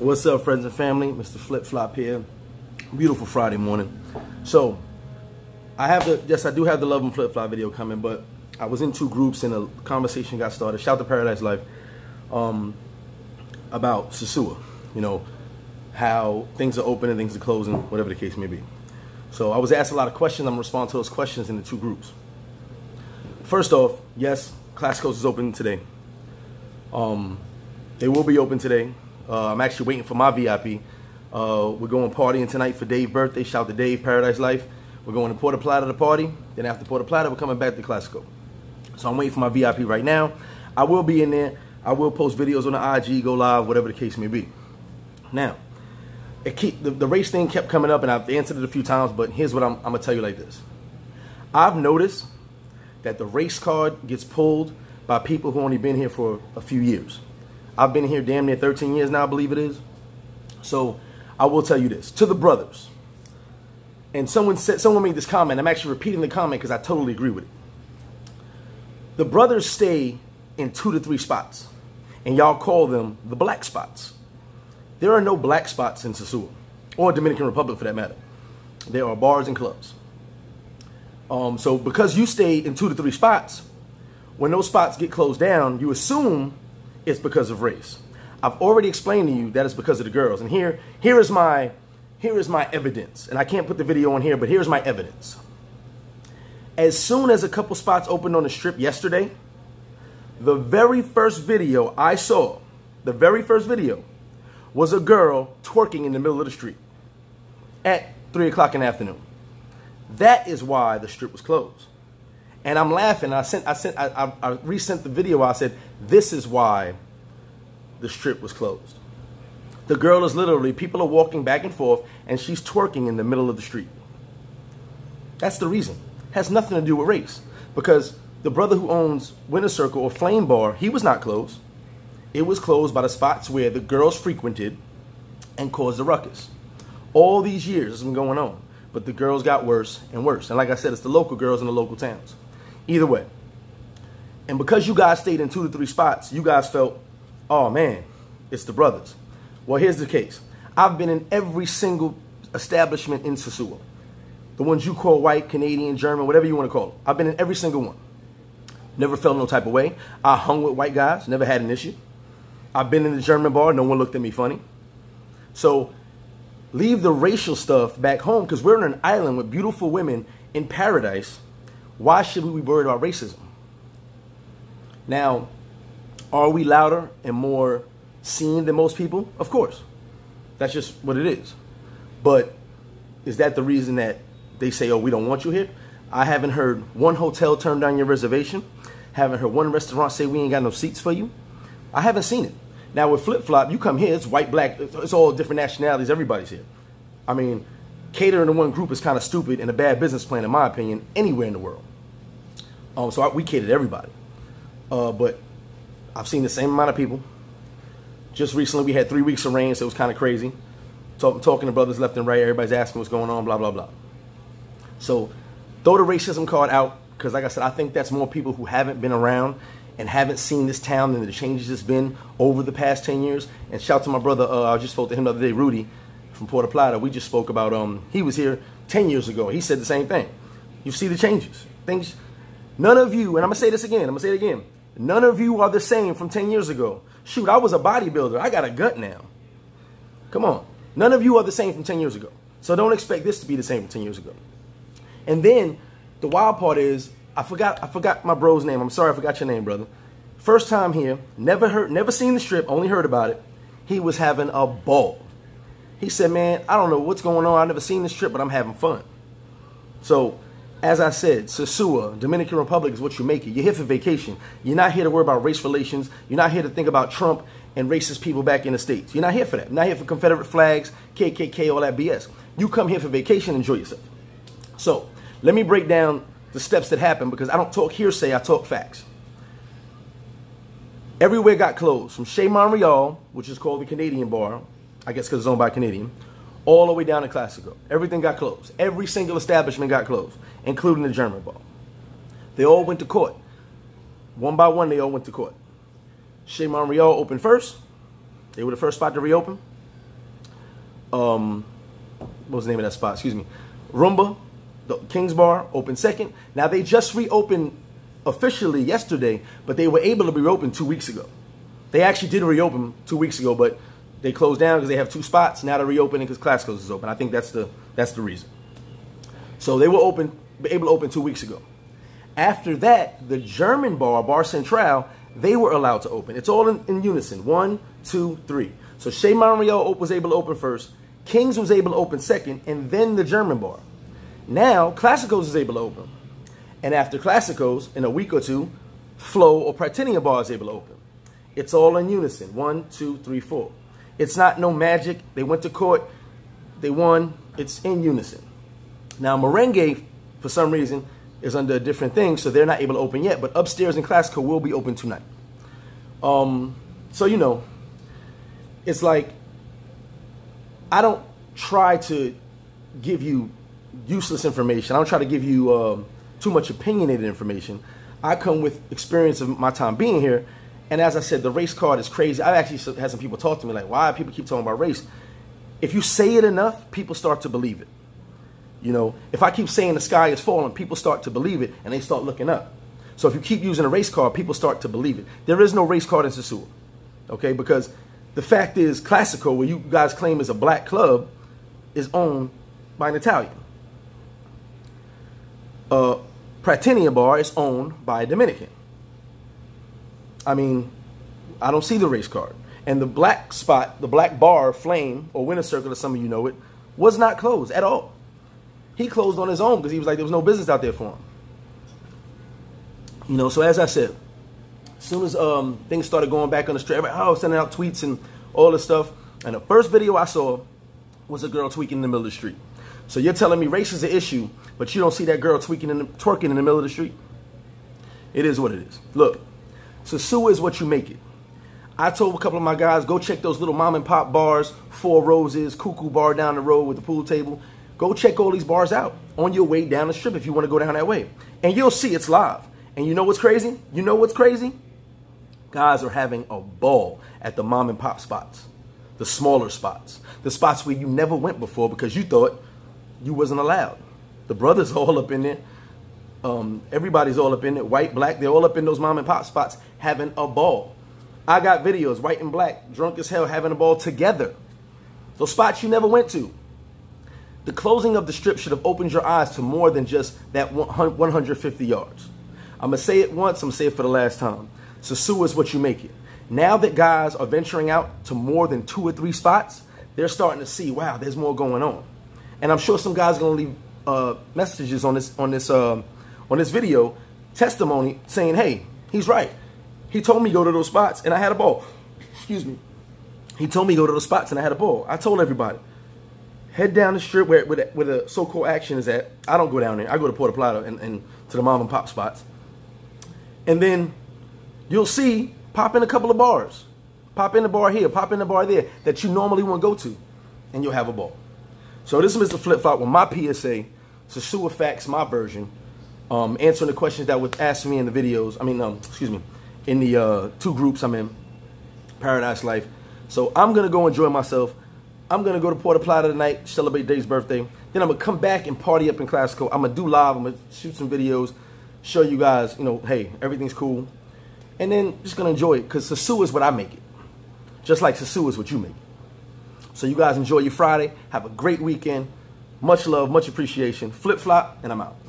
What's up, friends and family? Mr. Flip-Flop here. Beautiful Friday morning. So, I do have the Love and Flip-Flop video coming, but I was in two groups and a conversation got started. Shout out to Paradise Life about Sosua. You know, how things are open and things are closing, whatever the case may be. So I was asked a lot of questions. I'm responding to those questions in the two groups. First off, yes, Clasico is open today. They will be open today. I'm actually waiting for my VIP. We're going partying tonight for Dave's birthday. Shout out to Dave, Paradise Life. We're going to Puerto Plata to party. Then after Puerto Plata, we're coming back to Clasico. So I'm waiting for my VIP right now. I will be in there. I will post videos on the IG, go live, whatever the case may be. Now, the race thing kept coming up, and I've answered it a few times, but here's what I'm going to tell you like this. I've noticed that the race card gets pulled by people who only been here for a few years. I've been here damn near 13 years now, I believe it is. So I will tell you this, to the brothers. And someone made this comment. I'm actually repeating the comment because I totally agree with it. The brothers stay in 2 to 3 spots, and y'all call them the black spots. There are no black spots in Sosua, or Dominican Republic for that matter. There are bars and clubs. So because you stay in 2 to 3 spots, when those spots get closed down, you assume it's because of race. I've already explained to you that it's because of the girls. And here is my evidence. And I can't put the video on here, but here's my evidence. As soon as a couple spots opened on the strip yesterday, the very first video I saw, was a girl twerking in the middle of the street at 3 o'clock in the afternoon. That is why the strip was closed. And I'm laughing. I resent the video. I said, this is why the strip was closed. The girl is literally, people are walking back and forth, and she's twerking in the middle of the street. That's the reason. Has nothing to do with race. Because the brother who owns Winner's Circle or Flame Bar, he was not closed. It was closed by the spots where the girls frequented and caused a ruckus. All these years it's been going on. But the girls got worse and worse. And like I said, it's the local girls in the local towns. Either way. And because you guys stayed in 2 to 3 spots, you guys felt, oh man, it's the brothers. Well, here's the case. I've been in every single establishment in Sosua. The ones you call white, Canadian, German, whatever you want to call it. I've been in every single one. Never felt no type of way. I hung with white guys, never had an issue. I've been in the German bar, no one looked at me funny. So leave the racial stuff back home, because we're on an island with beautiful women in paradise. Why should we be worried about racism? Now, are we louder and more seen than most people? Of course. That's just what it is. But is that the reason that they say, oh, we don't want you here? I haven't heard one hotel turn down your reservation. Haven't heard one restaurant say we ain't got no seats for you. I haven't seen it. Now, with Flip-Flop, you come here, it's white, black, it's all different nationalities, everybody's here. I mean, catering to one group is kind of stupid and a bad business plan, in my opinion, anywhere in the world. So we cater to everybody. But I've seen the same amount of people. Just recently, we had 3 weeks of rain, so it was kind of crazy. Talking to brothers left and right, everybody's asking what's going on, blah, blah, blah. So throw the racism card out, because like I said, I think that's more people who haven't been around and haven't seen this town and the changes it's been over the past 10 years. And shout out to my brother, I just spoke to him the other day, Rudy, from Puerto Plata. We just spoke about, he was here 10 years ago. He said the same thing. You see the changes. Things, none of you, and I'm gonna say this again, none of you are the same from 10 years ago. Shoot, I was a bodybuilder, I got a gut now. Come on, none of you are the same from 10 years ago. So don't expect this to be the same from 10 years ago. And then, the wild part is, I forgot my bro's name. I'm sorry, I forgot your name, brother. First time here, never seen the strip, only heard about it. He was having a ball. He said, man, I don't know what's going on. I've never seen this trip, but I'm having fun. So, as I said, Sosua, Dominican Republic is what you make it. You're here for vacation. You're not here to worry about race relations. You're not here to think about Trump and racist people back in the States. You're not here for that. You're not here for Confederate flags, KKK, all that BS. You come here for vacation, enjoy yourself. So, let me break down the steps that happened because I don't talk hearsay, I talk facts. Everywhere got closed, from Chez Montreal, which is called the Canadian bar, I guess because it's owned by a Canadian, all the way down to Clasico. Everything got closed. Every single establishment got closed, including the German bar. They all went to court. One by one, they all went to court. Chez Montreal opened first. They were the first spot to reopen. What was the name of that spot? Excuse me. Rumba, the King's Bar, opened second. Now, they just reopened officially yesterday, but they were able to reopen 2 weeks ago. They actually did reopen 2 weeks ago, but they closed down because they have two spots. Now they're reopening because Clasico's is open. I think that's the reason. So they were able to open 2 weeks ago. After that, the German bar, Bar Central, they were allowed to open. It's all in unison. 1, 2, 3. So Chez Montreal was able to open first. King's was able to open second, and then the German bar. Now Clasico's is able to open. And after Clasico's, in a week or two, Flow or Praetina Bar is able to open. It's all in unison. 1, 2, 3, 4. It's not no magic. They went to court. They won. It's in unison. Now, Merengue, for some reason, is under a different thing, so they're not able to open yet. But upstairs in Clasico will be open tonight. So, you know, it's like I don't try to give you useless information. I don't try to give you too much opinionated information. I come with experience of my time being here. And as I said, the race card is crazy. I've actually had some people talk to me like, why people keep talking about race? If you say it enough, people start to believe it. You know, if I keep saying the sky is falling, people start to believe it and they start looking up. So if you keep using a race card, people start to believe it. There is no race card in Sosua, okay? Because the fact is Clasico, where you guys claim is a black club, is owned by an Italian. Praetina Bar is owned by a Dominican. I mean, I don't see the race card. And the black spot, the black bar, Flame, or Winner's Circle, as some of you know it, was not closed at all. He closed on his own because he was like, there was no business out there for him. You know, so as I said, as soon as things started going back on the street, I was sending out tweets and all this stuff. And the first video I saw was a girl tweaking in the middle of the street. So you're telling me race is an issue, but you don't see that girl twerking in the middle of the street? It is what it is. Look. Sosua is what you make it. I told a couple of my guys, go check those little mom and pop bars, Four Roses, Cuckoo Bar down the road with the pool table. Go check all these bars out on your way down the strip if you want to go down that way. And you'll see it's live. And you know what's crazy? You know what's crazy? Guys are having a ball at the mom and pop spots, the smaller spots, the spots where you never went before because you thought you wasn't allowed. The brothers are all up in there. Everybody's all up in it, white, black, they're all up in those mom and pop spots having a ball. I got videos, white and black, drunk as hell, having a ball together. Those spots you never went to. The closing of the strip should have opened your eyes to more than just that 150 yards. I'm going to say it once, I'm going to say it for the last time. Sosua is what you make it. Now that guys are venturing out to more than 2 or 3 spots, they're starting to see, wow, there's more going on. And I'm sure some guys are going to leave messages on this video, testimony saying, hey, he's right. He told me go to those spots and I had a ball. Excuse me. He told me go to those spots and I had a ball. I told everybody, head down the strip where the so-called action is at. I don't go down there. I go to Puerto Plata and to the mom and pop spots. And then you'll see pop in a couple of bars. Pop in the bar here, pop in the bar there that you normally won't go to and you'll have a ball. So this is Mr. Flip-Flop with my PSA. Sosua facts, my version. Answering the questions that was asked me in the videos. I mean, excuse me, in the 2 groups I'm in, Paradise Life. So I'm going to go enjoy myself. I'm going to go to Puerto Plata tonight, celebrate Dave's birthday. Then I'm going to come back and party up in Clasico. I'm going to do live. I'm going to shoot some videos, show you guys, you know, hey, everything's cool. And then just going to enjoy it because Sosua is what I make it. Just like Sosua is what you make it. So you guys enjoy your Friday. Have a great weekend. Much love, much appreciation. Flip-flop, and I'm out.